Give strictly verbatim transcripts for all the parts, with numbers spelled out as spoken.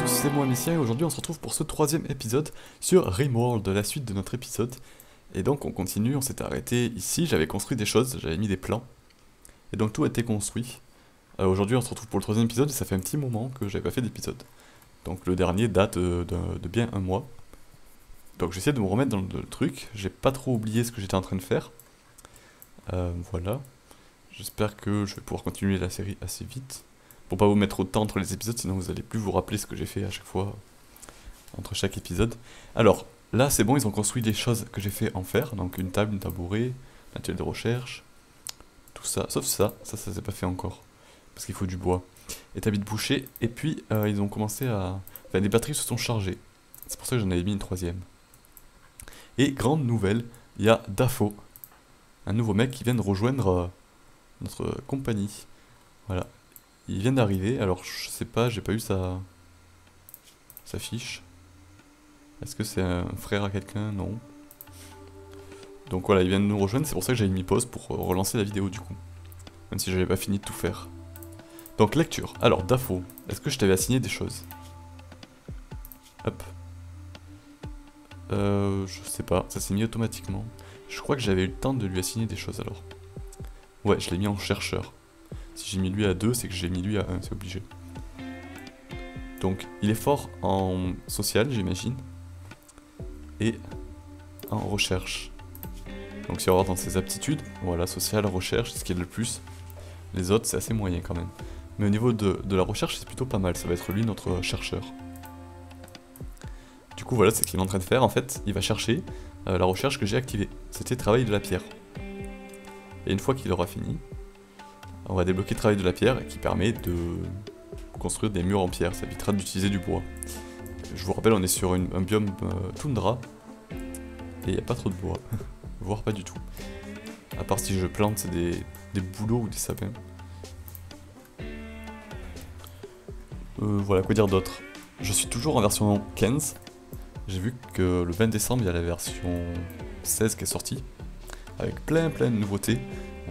tous, c'est moi Micien et aujourd'hui on se retrouve pour ce troisième épisode sur Rimworld, la suite de notre épisode. Et donc on continue, on s'est arrêté ici, j'avais construit des choses, j'avais mis des plans. Et donc tout a été construit. Euh, aujourd'hui on se retrouve pour le troisième épisode et ça fait un petit moment que j'avais pas fait d'épisode. Donc le dernier date de, de, de bien un mois. Donc j'essaie de me remettre dans le, le truc, j'ai pas trop oublié ce que j'étais en train de faire. Euh, voilà. J'espère que je vais pouvoir continuer la série assez vite. Pour pas vous mettre trop de temps entre les épisodes, sinon vous allez plus vous rappeler ce que j'ai fait à chaque fois, entre chaque épisode. Alors, là c'est bon, ils ont construit les choses que j'ai fait en fer, donc une table, une tabouret, un tuile de recherche, tout ça, sauf ça, ça, ça s'est pas fait encore, parce qu'il faut du bois. Et tapis de boucher, et puis euh, ils ont commencé à... Enfin, les batteries se sont chargées, c'est pour ça que j'en avais mis une troisième. Et grande nouvelle, il y a Dafo, un nouveau mec qui vient de rejoindre euh, notre euh, compagnie, voilà. Il vient d'arriver, alors je sais pas, j'ai pas eu sa, sa fiche. Est-ce que c'est un frère à quelqu'un? Non. Donc voilà, il vient de nous rejoindre, c'est pour ça que j'avais mis pause pour relancer la vidéo du coup. Même si j'avais pas fini de tout faire. Donc lecture. Alors Dafo, est-ce que je t'avais assigné des choses? Hop. Euh, je sais pas, ça s'est mis automatiquement. Je crois que j'avais eu le temps de lui assigner des choses alors. Ouais, je l'ai mis en chercheur. Si j'ai mis lui à deux, c'est que j'ai mis lui à un, c'est obligé. Donc, il est fort en social, j'imagine. Et en recherche. Donc, si on regarde dans ses aptitudes, voilà, social, recherche, c'est ce qu'il y a le plus. Les autres, c'est assez moyen quand même. Mais au niveau de, de la recherche, c'est plutôt pas mal. Ça va être lui, notre chercheur. Du coup, voilà, c'est ce qu'il est en train de faire. En fait, il va chercher euh, la recherche que j'ai activée. C'était travail de la pierre. Et une fois qu'il aura fini... On va débloquer le travail de la pierre qui permet de construire des murs en pierre, ça évitera d'utiliser du bois. Je vous rappelle, on est sur une, un biome euh, toundra et il n'y a pas trop de bois, voire pas du tout. À part si je plante des, des bouleaux ou des sapins. Euh, voilà, quoi dire d'autre? Je suis toujours en version quinze. J'ai vu que le vingt décembre, il y a la version seize qui est sortie, avec plein plein de nouveautés.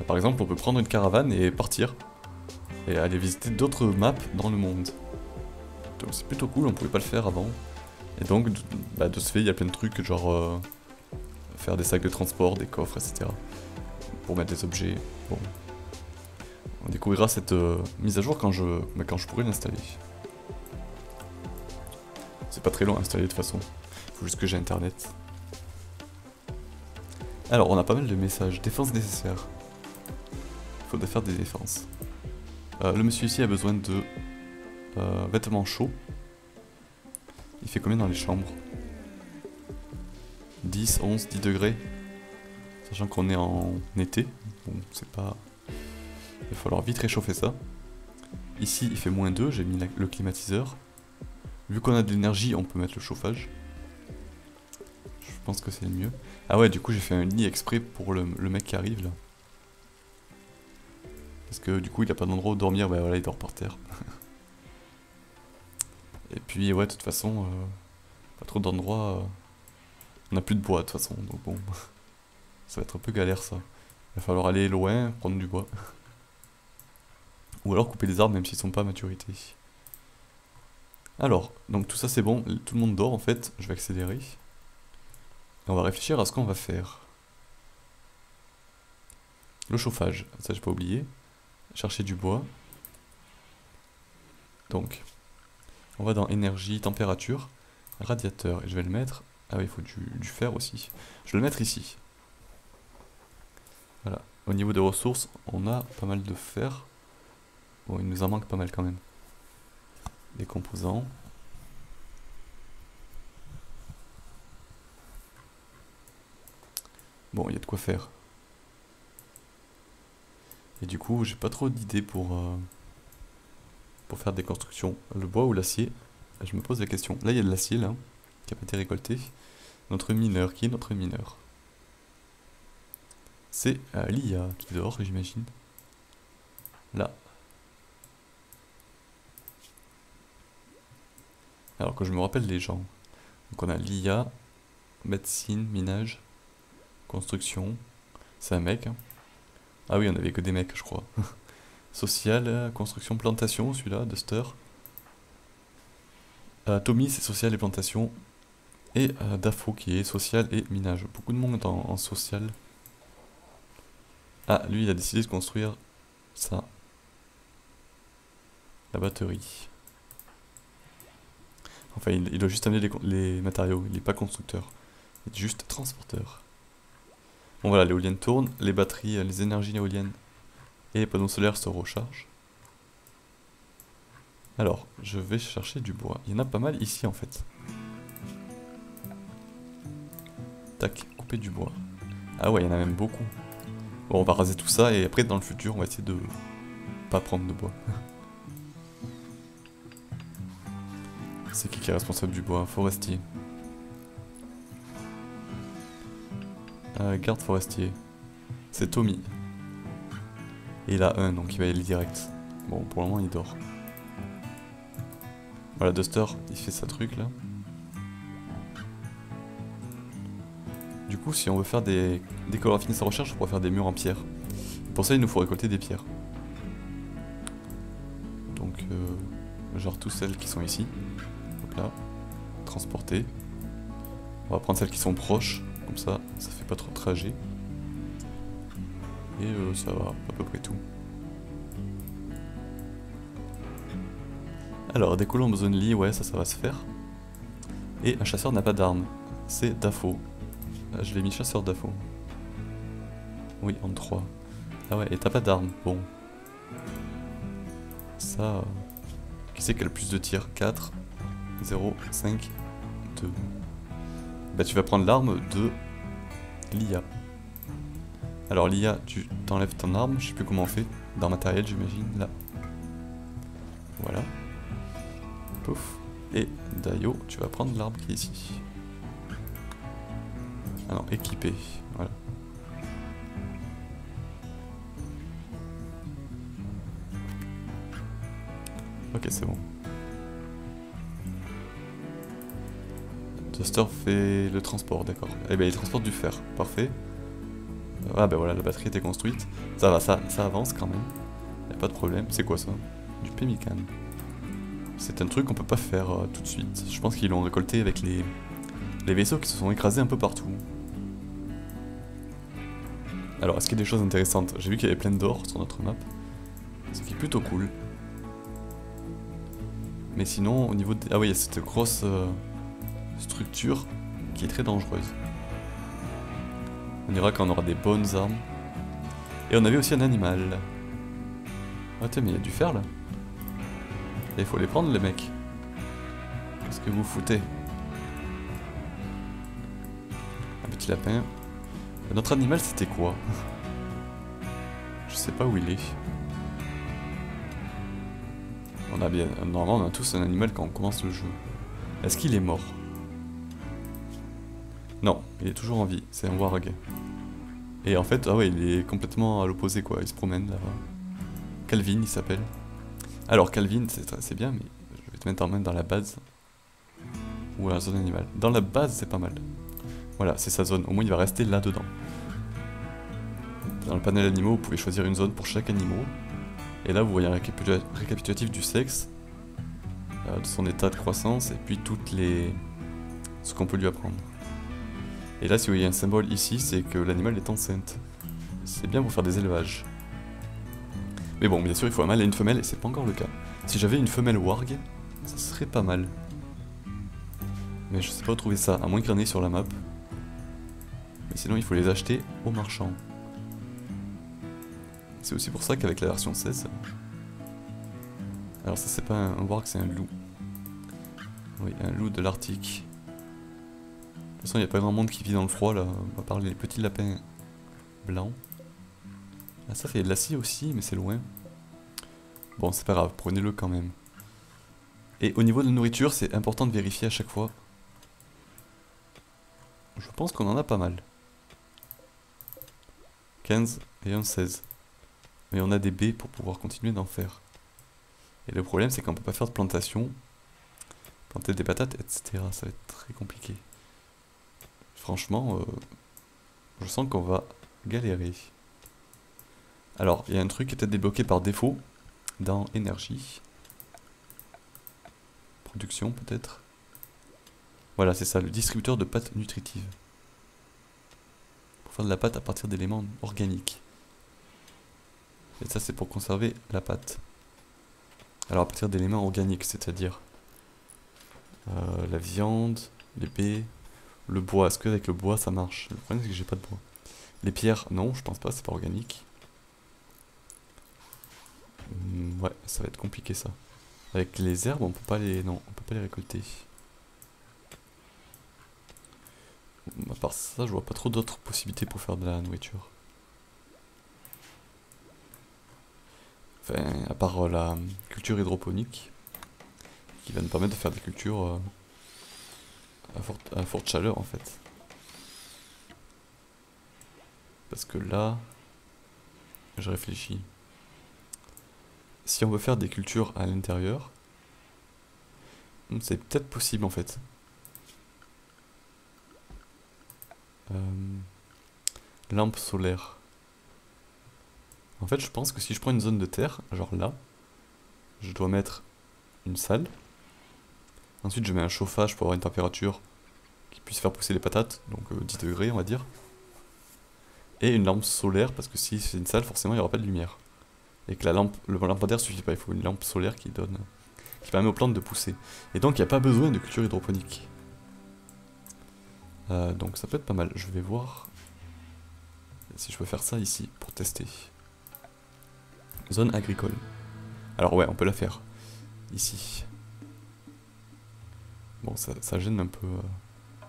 Par exemple, on peut prendre une caravane et partir, et aller visiter d'autres maps dans le monde. Donc c'est plutôt cool, on pouvait pas le faire avant. Et donc, de, bah, de ce fait, il y a plein de trucs, genre euh, faire des sacs de transport, des coffres, et cetera. Pour mettre des objets, bon. On découvrira cette euh, mise à jour quand je, bah, quand je pourrai l'installer. C'est pas très long à installer de toute façon, faut juste que j'ai internet. Alors, on a pas mal de messages, défense nécessaire. Faut de faire des défenses. Euh, le monsieur ici a besoin de euh, vêtements chauds. Il fait combien dans les chambres? Dix, onze, dix degrés. Sachant qu'on est en été. Bon, c'est pas... Il va falloir vite réchauffer ça. Ici, il fait moins deux. J'ai mis la... le climatiseur. Vu qu'on a de l'énergie, on peut mettre le chauffage. Je pense que c'est le mieux. Ah ouais, du coup, j'ai fait un lit exprès pour le, le mec qui arrive là. Parce que du coup il a pas d'endroit où dormir, bah voilà, il dort par terre. Et puis ouais, de toute façon, euh, pas trop d'endroits, euh, on a plus de bois de toute façon, donc bon, ça va être un peu galère ça. Il va falloir aller loin, prendre du bois. Ou alors couper des arbres même s'ils sont pas à maturité. Alors, donc tout ça c'est bon, tout le monde dort en fait, je vais accélérer. Et on va réfléchir à ce qu'on va faire. Le chauffage, ça j'ai pas oublié. Chercher du bois. Donc, on va dans énergie, température, radiateur. Et je vais le mettre... Ah oui, il faut du, du fer aussi. Je vais le mettre ici. Voilà. Au niveau des ressources, on a pas mal de fer. Bon, il nous en manque pas mal quand même. Des composants. Bon, il y a de quoi faire. Et du coup, j'ai pas trop d'idées pour, euh, pour faire des constructions. Le bois ou l'acier? Je me pose la question. Là, il y a de l'acier, là, qui a pas été récolté. Notre mineur, qui est notre mineur? C'est euh, Lia qui dort, j'imagine. Là. Alors que je me rappelle les gens. Donc on a Lia, médecine, minage, construction. C'est un mec, hein. Ah oui, on avait que des mecs, je crois. Social, construction, plantation, celui-là, Duster. Euh, Tommy, c'est social et plantation. Et euh, Dafo, qui est social et minage. Beaucoup de monde en, en social. Ah, lui, il a décidé de construire ça. La batterie. Enfin, il, il doit juste amener les, les matériaux. Il n'est pas constructeur. Il est juste transporteur. Bon, voilà, l'éolienne tourne. Les batteries, les énergies éoliennes et les panneaux solaires se rechargent. Alors, je vais chercher du bois. Il y en a pas mal ici, en fait. Tac, couper du bois. Ah ouais, il y en a même beaucoup. Bon, on va raser tout ça et après, dans le futur, on va essayer de pas prendre de bois. C'est qui qui est responsable du bois? Forestier. Euh, garde forestier. C'est Tommy. Et il a un, donc il va y aller direct. Bon, pour le moment, il dort. Voilà, Duster, il fait sa truc, là. Du coup, si on veut faire des... Dès qu'on aura fini sa recherche, on pourra faire des murs en pierre. Pour ça, il nous faut récolter des pierres. Donc, euh, genre toutes celles qui sont ici. Hop là. Transporter. On va prendre celles qui sont proches. Comme ça, ça fait pas trop de trajet. Et euh, ça va, à peu près tout. Alors, des colons en zone lit, ouais, ça, ça va se faire. Et un chasseur n'a pas d'armes. C'est Dafo. Là, je l'ai mis chasseur Dafo. Oui, en trois. Ah ouais, et t'as pas d'armes. Bon. Ça... Euh... Qui c'est qui a le plus de tirs? Quatre, zéro, cinq, deux. Bah tu vas prendre l'arme de... Lia. Alors Lia, tu t'enlèves ton arme. Je sais plus comment on fait. Dans matériel, j'imagine. Là. Voilà. Et Dayo, tu vas prendre l'arbre qui est ici. Ah non, équipé, voilà. Ok, c'est bon. Duster fait le transport, d'accord. Eh ben il transporte du fer, parfait. Ah ben voilà, la batterie était construite. Ça va, ça, ça avance quand même. Y'a pas de problème, c'est quoi ça? Du pemmican. C'est un truc qu'on peut pas faire euh, tout de suite. Je pense qu'ils l'ont récolté avec les... les vaisseaux qui se sont écrasés un peu partout. Alors, est-ce qu'il y a des choses intéressantes? J'ai vu qu'il y avait plein d'or sur notre map. Ce qui est plutôt cool. Mais sinon, au niveau des... Ah oui, il y a cette grosse euh, structure qui est très dangereuse. On ira quand on aura des bonnes armes. Et on avait aussi un animal. Attends, mais il y a du fer là. Il faut les prendre les mecs. Qu'est-ce que vous foutez? Un petit lapin. Notre animal c'était quoi? Je sais pas où il est. On a bien... Normalement on a tous un animal quand on commence le jeu. Est-ce qu'il est mort? Non, il est toujours en vie, c'est un warg. Et en fait, ah ouais, il est complètement à l'opposé quoi, il se promène là-bas. Calvin il s'appelle. Alors Calvin, c'est bien, mais je vais te mettre en main dans la base. Ou à la zone animale. Dans la base, c'est pas mal. Voilà, c'est sa zone. Au moins, il va rester là-dedans. Dans le panel animaux, vous pouvez choisir une zone pour chaque animal. Et là, vous voyez un récapitul... récapitulatif du sexe, euh, de son état de croissance, et puis toutes les... ce qu'on peut lui apprendre. Et là, si vous voyez un symbole ici, c'est que l'animal est enceinte. C'est bien pour faire des élevages. Mais bon, bien sûr, il faut un mâle et une femelle, et c'est pas encore le cas. Si j'avais une femelle warg, ça serait pas mal. Mais je sais pas où trouver ça, à moins qu'il y en ait sur la map. Mais sinon, il faut les acheter aux marchands. C'est aussi pour ça qu'avec la version seize... Alors ça, c'est pas un warg, c'est un loup. Oui, un loup de l'Arctique. De toute façon, il n'y a pas grand monde qui vit dans le froid, là, à part les petits lapins blancs. Ah ça fait de la scie aussi, mais c'est loin. Bon, c'est pas grave, prenez-le quand même. Et au niveau de la nourriture, c'est important de vérifier à chaque fois. Je pense qu'on en a pas mal. quinze et un seize. Mais on a des baies pour pouvoir continuer d'en faire. Et le problème, c'est qu'on peut pas faire de plantation. Planter des patates, et cetera. Ça va être très compliqué. Franchement, euh, je sens qu'on va galérer. Alors, il y a un truc qui est peut-être débloqué par défaut dans énergie. production peut-être. Voilà, c'est ça, le distributeur de pâte nutritive. Pour faire de la pâte à partir d'éléments organiques. Et ça c'est pour conserver la pâte. Alors à partir d'éléments organiques, c'est-à-dire euh, la viande, les baies, le bois. Est-ce que avec le bois ça marche? Le problème c'est que j'ai pas de bois. Les pierres, non, je pense pas, c'est pas organique. Hum, ouais, ça va être compliqué ça. Avec les herbes, on peut pas les, non, on peut pas les récolter. À part ça, je vois pas trop d'autres possibilités pour faire de la nourriture. Enfin, à part euh, la culture hydroponique, qui va nous permettre de faire des cultures euh, à, fort, à forte chaleur en fait. Parce que là, je réfléchis. Si on veut faire des cultures à l'intérieur, c'est peut-être possible en fait. Euh, lampe solaire. En fait, je pense que si je prends une zone de terre, genre là, je dois mettre une salle. Ensuite, je mets un chauffage pour avoir une température qui puisse faire pousser les patates, donc euh, dix degrés on va dire. Et une lampe solaire, parce que si c'est une salle, forcément il n'y aura pas de lumière. Et que la lampe, le lampadaire suffit pas, il faut une lampe solaire qui donne, qui permet aux plantes de pousser. Et donc il n'y a pas besoin de culture hydroponique. Euh, donc ça peut être pas mal. Je vais voir si je peux faire ça ici, pour tester. Zone agricole. Alors ouais, on peut la faire. Ici. Bon, ça, ça gêne un peu... Euh...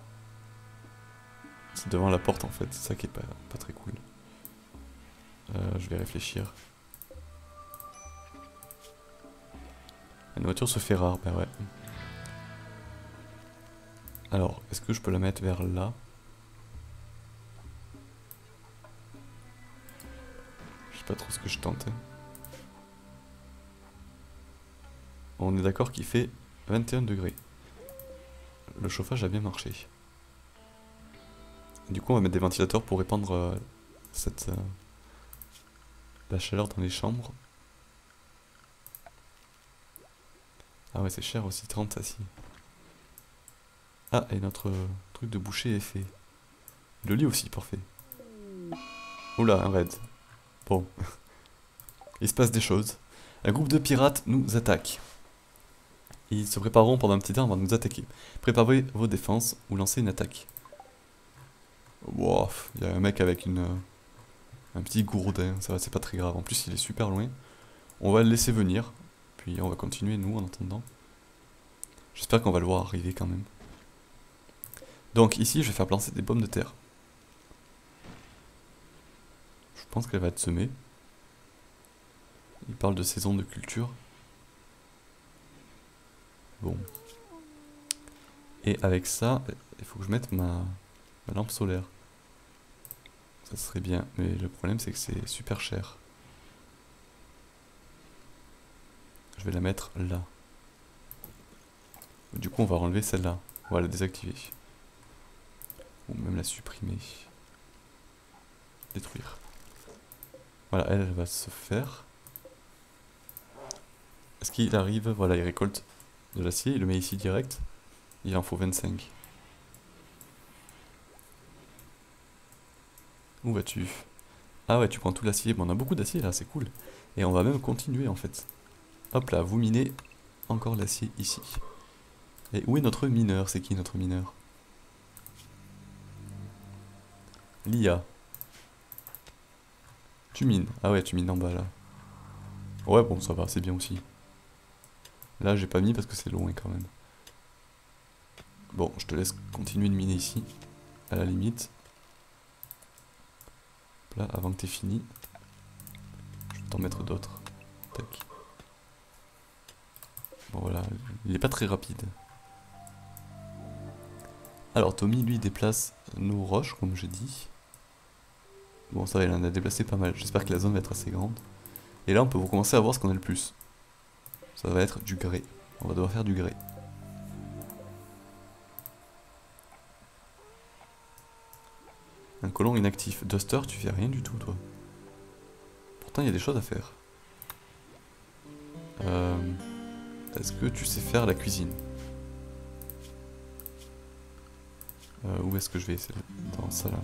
C'est devant la porte en fait, c'est ça qui est pas, pas très cool. Euh, je vais réfléchir. La nourriture se fait rare, bah ouais. Alors, est-ce que je peux la mettre vers là? Je sais pas trop ce que je tentais. On est d'accord qu'il fait vingt et un degrés. Le chauffage a bien marché. Du coup on va mettre des ventilateurs pour répandre euh, cette, euh, la chaleur dans les chambres. Ah ouais, c'est cher aussi, trente assis. Ah, et notre euh, truc de boucher est fait. Le lit aussi, parfait. Oula, un raid. Bon. Il se passe des choses. Un groupe de pirates nous attaque. Ils se prépareront pendant un petit temps avant de nous attaquer. Préparez vos défenses ou lancez une attaque. Wow, il y a un mec avec une, euh, un petit gourdin, ça va, c'est pas très grave. En plus, il est super loin. On va le laisser venir, puis on va continuer, nous, en attendant. J'espère qu'on va le voir arriver quand même. Donc, ici, je vais faire planter des pommes de terre. Je pense qu'elle va être semée. Il parle de saison de culture. Bon. Et avec ça, il faut que je mette ma... La lampe solaire, ça serait bien, mais le problème c'est que c'est super cher. Je vais la mettre là. Du coup on va enlever celle-là, on va la désactiver. Ou même la supprimer. Détruire. Voilà, elle, elle va se faire. Est-ce qu'il arrive? Voilà, il récolte de l'acier, il le met ici direct. Il en faut vingt-cinq. Où vas-tu? Ah ouais, tu prends tout l'acier. Bon, on a beaucoup d'acier là, c'est cool. Et on va même continuer en fait. Hop là, vous minez encore l'acier ici. Et où est notre mineur? C'est qui notre mineur? Lia. Tu mines. Ah ouais, tu mines en bas là. Ouais, bon, ça va, c'est bien aussi. Là, j'ai pas mis parce que c'est loin quand même. Bon, je te laisse continuer de miner ici, à la limite. Là, avant que t'aies fini, je vais t'en mettre d'autres. Tac. Bon voilà, il est pas très rapide. Alors Tommy lui déplace nos roches comme j'ai dit. Bon ça va, il en a déplacé pas mal, j'espère que la zone va être assez grande. Et là on peut commencer à voir ce qu'on a le plus. Ça va être du grès, on va devoir faire du grès. Un colon inactif. Duster, tu fais rien du tout, toi. Pourtant, il y a des choses à faire. Euh, Est-ce que tu sais faire la cuisine? Euh, où est-ce que je vais? Dans ça là.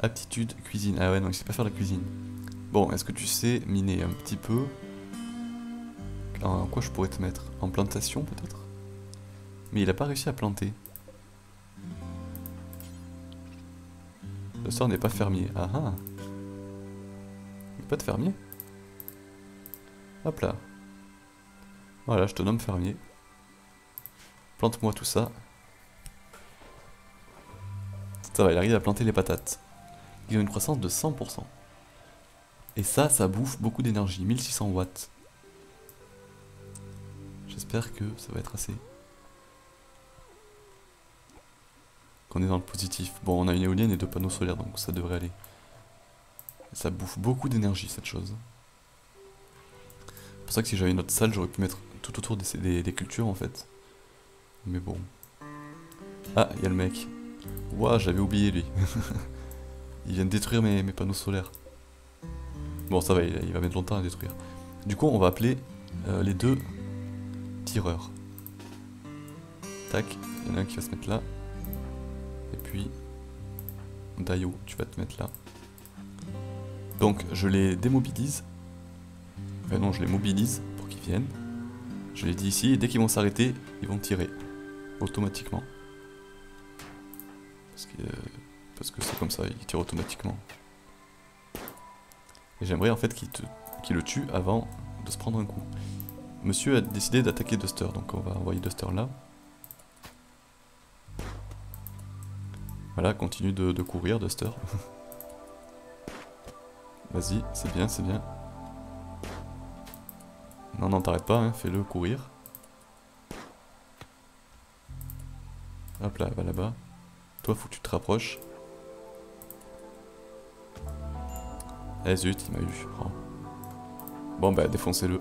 Aptitude, cuisine. Ah ouais, non, il sait pas faire la cuisine. Bon, est-ce que tu sais miner un petit peu? En quoi je pourrais te mettre? En plantation peut-être? Mais il a pas réussi à planter. Duster n'est pas fermier. Ah ah. Il n'est pas de fermier. Hop là. Voilà, je te nomme fermier. Plante-moi tout ça. Ça va, il arrive à planter les patates. Ils ont une croissance de cent pour cent. Et ça, ça bouffe beaucoup d'énergie. mille six cents watts. J'espère que ça va être assez. Qu'on est dans le positif. Bon, on a une éolienne et deux panneaux solaires, donc ça devrait aller. Ça bouffe beaucoup d'énergie, cette chose. C'est pour ça que si j'avais une autre salle, j'aurais pu mettre tout autour des, des, des cultures, en fait. Mais bon. Ah, il y a le mec. Ouah, j'avais oublié, lui. Il vient de détruire mes, mes panneaux solaires. Bon, ça va, il, il va mettre longtemps à détruire. Du coup, on va appeler euh, les deux tireurs. Tac, il y en a un qui va se mettre là. Et puis, Dayo, tu vas te mettre là. Donc, je les démobilise. Enfin non, je les mobilise pour qu'ils viennent. Je les dis ici, et dès qu'ils vont s'arrêter, ils vont tirer. Automatiquement. Parce que parce que c'est comme ça, ils tirent automatiquement. Et j'aimerais en fait qu'ils qu'ils le tuent avant de se prendre un coup. Monsieur a décidé d'attaquer Duster, donc on va envoyer Duster là. Voilà, continue de, de courir, Duster. Vas-y, c'est bien, c'est bien. Non, non, t'arrêtes pas, hein, fais-le courir. Hop là, va là-bas. Toi, faut que tu te rapproches. Eh zut, il m'a eu. Oh. Bon, bah, défoncez-le.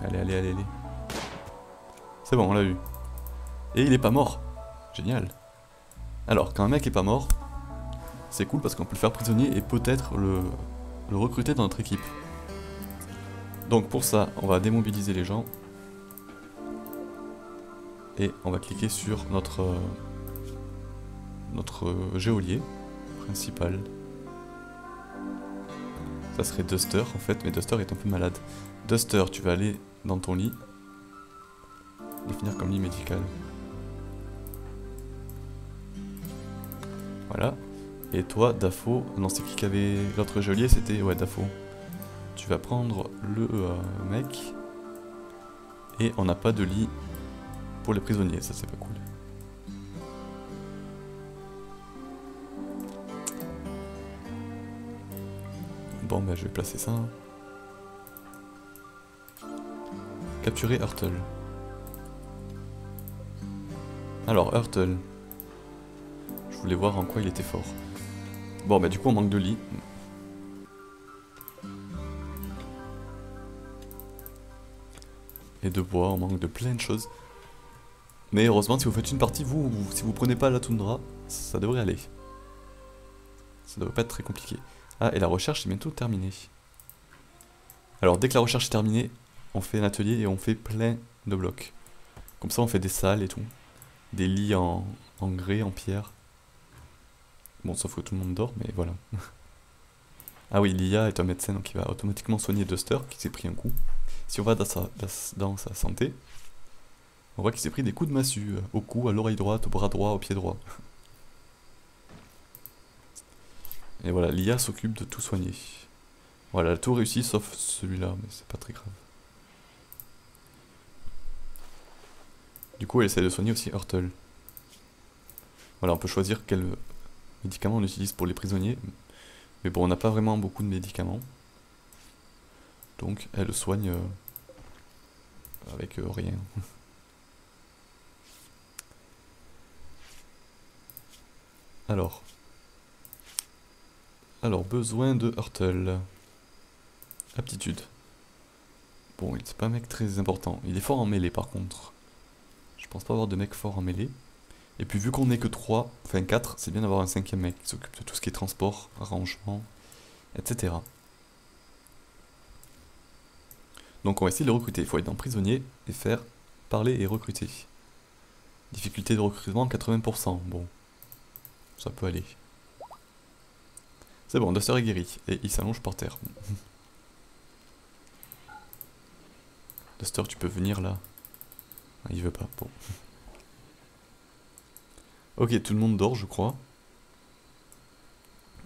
Allez, allez, allez, allez. C'est bon, on l'a eu. Et il est pas mort. Génial. Alors, quand un mec est pas mort, c'est cool parce qu'on peut le faire prisonnier et peut-être le, le recruter dans notre équipe. Donc pour ça, on va démobiliser les gens. Et on va cliquer sur notre, euh, notre euh, geôlier principal. Ça serait Duster en fait, mais Duster est un peu malade. Duster, tu vas aller dans ton lit. Définir comme lit médical. Voilà. Et toi, Dafo, non, c'est qui qui avait l'autre geôlier, c'était... Ouais, Dafo. Tu vas prendre le euh, mec. Et on n'a pas de lit pour les prisonniers, ça c'est pas cool. Bon, bah je vais placer ça. Capturer Hurtle. Alors, Hurtle. Je voulais voir en quoi il était fort. Bon, bah du coup on manque de lit. Et de bois, on manque de plein de choses. Mais heureusement, si vous faites une partie, vous, vous si vous prenez pas la toundra, ça devrait aller. Ça devrait pas être très compliqué. Ah, et la recherche est bientôt terminée. Alors dès que la recherche est terminée, on fait un atelier et on fait plein de blocs. Comme ça on fait des salles et tout. Des lits en, en grès, en pierre. Bon, sauf que tout le monde dort, mais voilà. Ah oui, Lia est un médecin, donc il va automatiquement soigner Duster, qui s'est pris un coup. Si on va dans sa, dans sa santé, on voit qu'il s'est pris des coups de massue. Au cou, à l'oreille droite, au bras droit, au pied droit. Et voilà, Lia s'occupe de tout soigner. Voilà, tout réussi, sauf celui-là, mais c'est pas très grave. Du coup, elle essaie de soigner aussi Hurtle. Voilà, on peut choisir quel médicament on utilise pour les prisonniers. Mais bon, on n'a pas vraiment beaucoup de médicaments. Donc, elle soigne euh, avec euh, rien. Alors. Alors, besoin de Hurtle. Aptitude. Bon, il c'est pas un mec très important. Il est fort en mêlée, par contre. Je pense pas avoir de mec fort en mêlée. Et puis vu qu'on n'est que trois, enfin quatre, c'est bien d'avoir un cinquième mec qui s'occupe de tout ce qui est transport, rangement, et cetera. Donc on va essayer de le recruter. Il faut aller dans prisonnier et faire parler et recruter. Difficulté de recrutement quatre-vingts pour cent. Bon, ça peut aller. C'est bon, Duster est guéri et il s'allonge par terre. Duster, tu peux venir là. Il veut pas. Bon. Ok, tout le monde dort, je crois.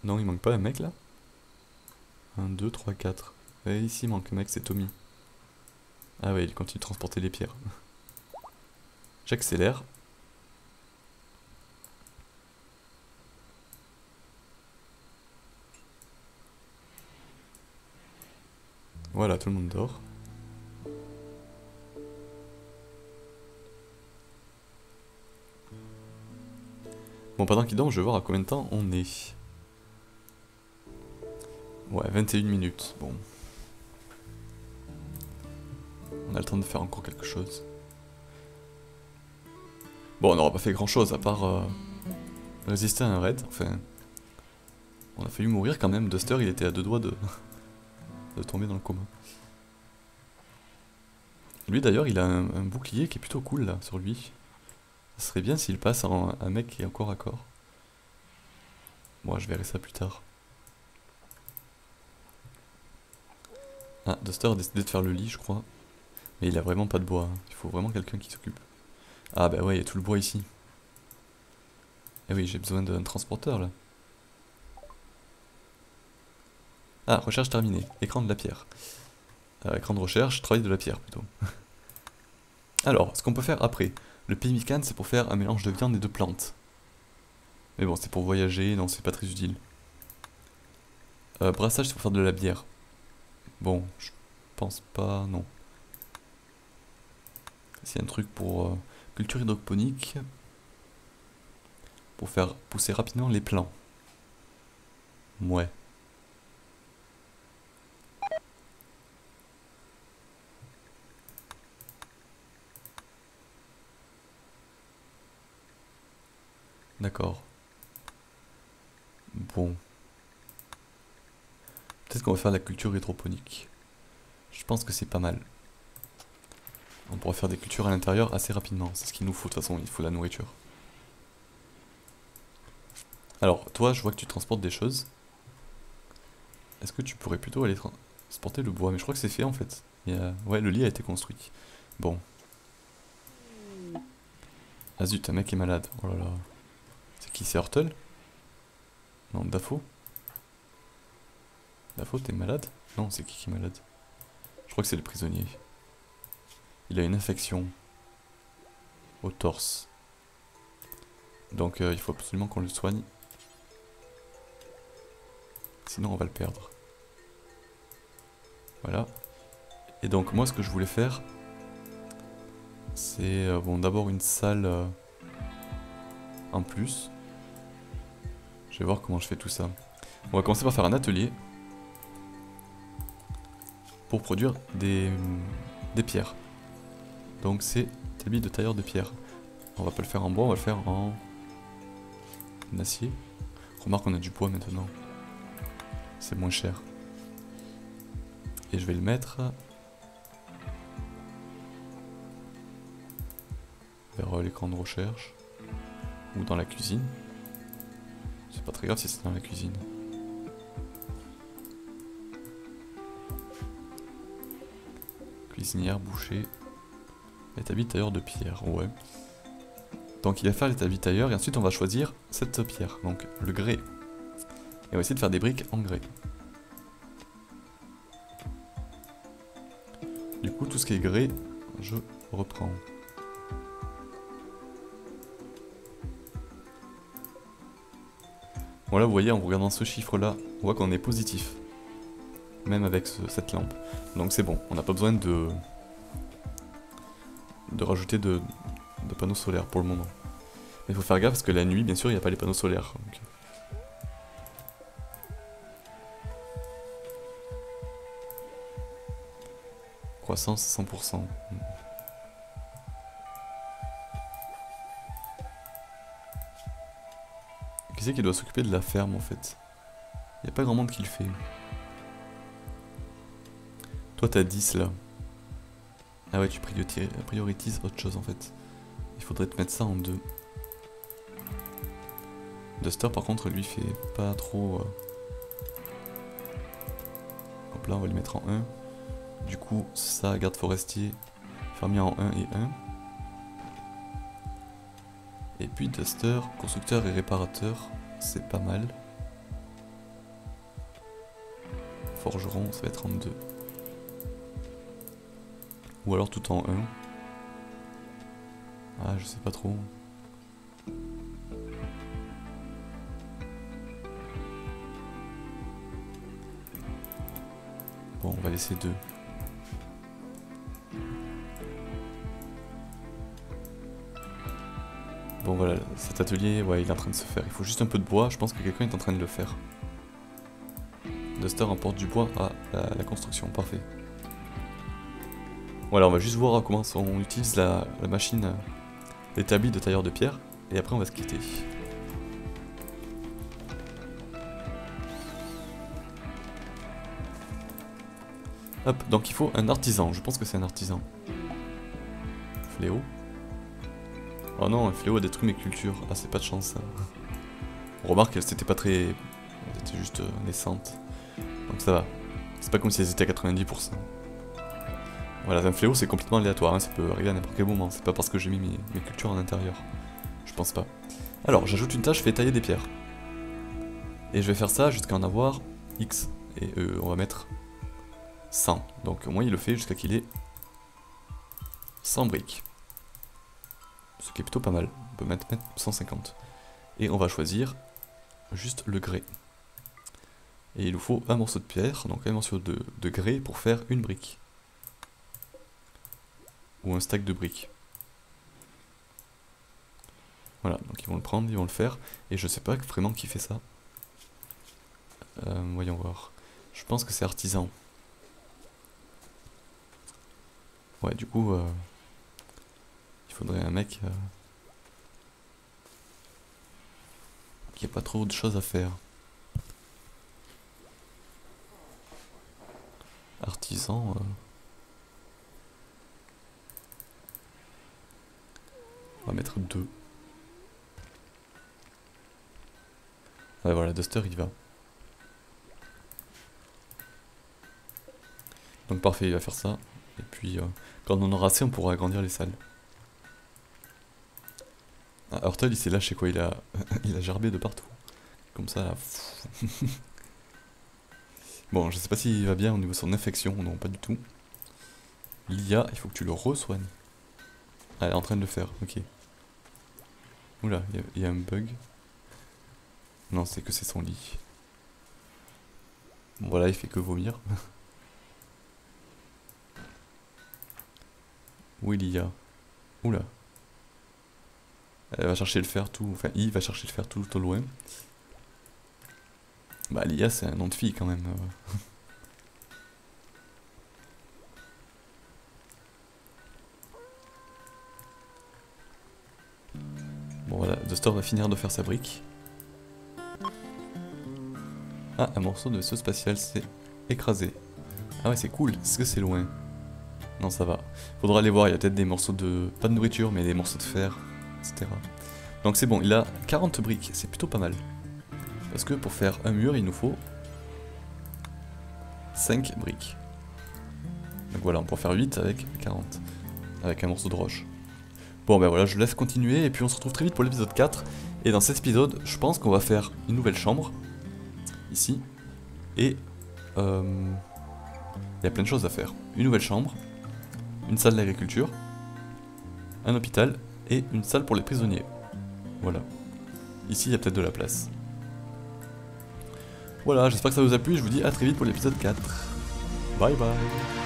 Non, il manque pas un mec là. un, deux, trois, quatre. Et ici il manque un mec, c'est Tommy. Ah ouais, il continue de transporter les pierres. J'accélère. Voilà, tout le monde dort. Bon, pendant qu'il dort, je vais voir à combien de temps on est. Ouais, vingt et une minutes, bon. On a le temps de faire encore quelque chose. Bon, on n'aura pas fait grand chose à part euh, résister à un raid. Enfin, on a failli mourir quand même. Duster, il était à deux doigts de, de tomber dans le coma. Lui d'ailleurs, il a un, un bouclier qui est plutôt cool là sur lui. Ça serait bien s'il passe en un mec qui est encore à corps. Moi, je verrai ça plus tard. Ah, Duster a décidé de faire le lit, je crois. Mais il a vraiment pas de bois. Hein. Il faut vraiment quelqu'un qui s'occupe. Ah bah ouais, il y a tout le bois ici. Eh oui, j'ai besoin d'un transporteur là. Ah, recherche terminée. Écran de la pierre. Euh, écran de recherche, travail de la pierre plutôt. Alors, ce qu'on peut faire après. Le pemmican, c'est pour faire un mélange de viande et de plantes. Mais bon, c'est pour voyager, non, c'est pas très utile. Euh, brassage, c'est pour faire de la bière. Bon, je pense pas, non. C'est un truc pour euh, culture hydroponique. Pour faire pousser rapidement les plants. Ouais. D'accord. Bon. Peut-être qu'on va faire de la culture hydroponique. Je pense que c'est pas mal. On pourra faire des cultures à l'intérieur assez rapidement. C'est ce qu'il nous faut, de toute façon, il faut la nourriture. Alors, toi, je vois que tu transportes des choses. Est-ce que tu pourrais plutôt aller transporter le bois? Mais je crois que c'est fait, en fait. Il y a... Ouais, le lit a été construit. Bon. Ah zut, un mec est malade. Oh là là. C'est qui? C'est Hurtle? Non, Dafo. Dafo, t'es malade? Non, c'est qui qui est malade? Je crois que c'est le prisonnier. Il a une infection au torse. Donc euh, il faut absolument qu'on le soigne. Sinon on va le perdre. Voilà. Et donc moi ce que je voulais faire, c'est euh, bon, d'abord une salle euh, en plus. Je vais voir comment je fais tout ça. On va commencer par faire un atelier. Pour produire des, des pierres. Donc c'est tablier de tailleur de pierre. On va pas le faire en bois, on va le faire en, en acier. Remarque, on a du bois maintenant. C'est moins cher. Et je vais le mettre vers l'écran de recherche ou dans la cuisine. C'est pas très grave si c'est dans la cuisine. Cuisinière, boucher. L'établi tailleur de pierre, ouais. Donc il va faire l'établi tailleur et ensuite on va choisir cette pierre, donc le grès. Et on va essayer de faire des briques en grès. Du coup tout ce qui est grès, je reprends. Voilà, vous voyez, en regardant ce chiffre là, on voit qu'on est positif. Même avec ce, cette lampe. Donc c'est bon, on n'a pas besoin de... de rajouter de, de panneaux solaires pour le moment. Mais il faut faire gaffe parce que la nuit, bien sûr, il n'y a pas les panneaux solaires. Donc. Croissance cent pour cent. Qui c'est qui doit s'occuper de la ferme en fait? Il n'y a pas grand monde qui le fait. Toi, t'as dix là. Ah ouais, tu prioritises autre chose en fait. Il faudrait te mettre ça en deux. Duster par contre lui fait pas trop... Hop là, on va le mettre en un. Du coup ça, garde forestier, fermier en un et un. Et puis Duster, constructeur et réparateur, c'est pas mal. Forgeron, ça va être en deux. Ou alors tout en un. Ah, je sais pas trop. Bon, on va laisser deux. Bon voilà, cet atelier, ouais, il est en train de se faire. Il faut juste un peu de bois, je pense que quelqu'un est en train de le faire. Duster emporte du bois à la, la construction, parfait. Voilà, on va juste voir comment on utilise la, la machine, l'établi de tailleur de pierre, et après on va se quitter. Hop, donc il faut un artisan, je pense que c'est un artisan. Fléau. Oh non, un fléau a détruit mes cultures. Ah, c'est pas de chance ça. On remarque qu'elles étaient pas très... Elles étaient juste naissantes. Donc ça va. C'est pas comme si elles étaient à quatre-vingt-dix pour cent. Voilà, un fléau c'est complètement aléatoire, hein. Ça peut arriver à n'importe quel moment. C'est pas parce que j'ai mis mes, mes cultures en intérieur. Je pense pas. Alors, j'ajoute une tâche, je fais tailler des pierres. Et je vais faire ça jusqu'à en avoir X. Et euh, on va mettre cent. Donc au moins il le fait jusqu'à qu'il ait cent briques. Ce qui est plutôt pas mal, on peut mettre cent cinquante. Et on va choisir juste le grès. Et il nous faut un morceau de pierre, donc un morceau de, de grès pour faire une brique. Ou un stack de briques. Voilà, donc ils vont le prendre, ils vont le faire. Et je sais pas vraiment qui fait ça. Euh, voyons voir. Je pense que c'est artisan. Ouais, du coup... Euh faudrait un mec euh, qui a pas trop de choses à faire. Artisan. Euh. On va mettre deux. Ouais voilà, Duster il va. Donc parfait, il va faire ça. Et puis euh, quand on aura assez, on pourra agrandir les salles. Ah, Hurtle il s'est lâché quoi, il a, il a gerbé de partout. Comme ça là. Bon, je sais pas s'il va bien au niveau de son infection, non pas du tout. Lia, il faut que tu le re-soignes. Ah, elle est en train de le faire, ok. Oula, il y, y a un bug. Non, c'est que c'est son lit. Bon, voilà, il fait que vomir. Où est Lia? Oula. Elle va chercher le fer tout, enfin il va chercher le fer tout au loin. Bah Lia c'est un nom de fille quand même. Bon voilà, Duster va finir de faire sa brique. Ah, un morceau de vaisseau spatial s'est écrasé. Ah ouais c'est cool, est-ce que c'est loin? Non ça va. Faudra aller voir, il y a peut-être des morceaux de... Pas de nourriture mais des morceaux de fer. Donc c'est bon, il a quarante briques, c'est plutôt pas mal. Parce que pour faire un mur, il nous faut cinq briques. Donc voilà, on peut en faire huit avec quarante, avec un morceau de roche. Bon ben voilà, je laisse continuer et puis on se retrouve très vite pour l'épisode quatre. Et dans cet épisode, je pense qu'on va faire une nouvelle chambre, ici. Et euh, il y a plein de choses à faire. Une nouvelle chambre, une salle d'agriculture, un hôpital... et une salle pour les prisonniers. Voilà. Ici, il y a peut-être de la place. Voilà, j'espère que ça vous a plu. Je vous dis à très vite pour l'épisode quatre. Bye bye.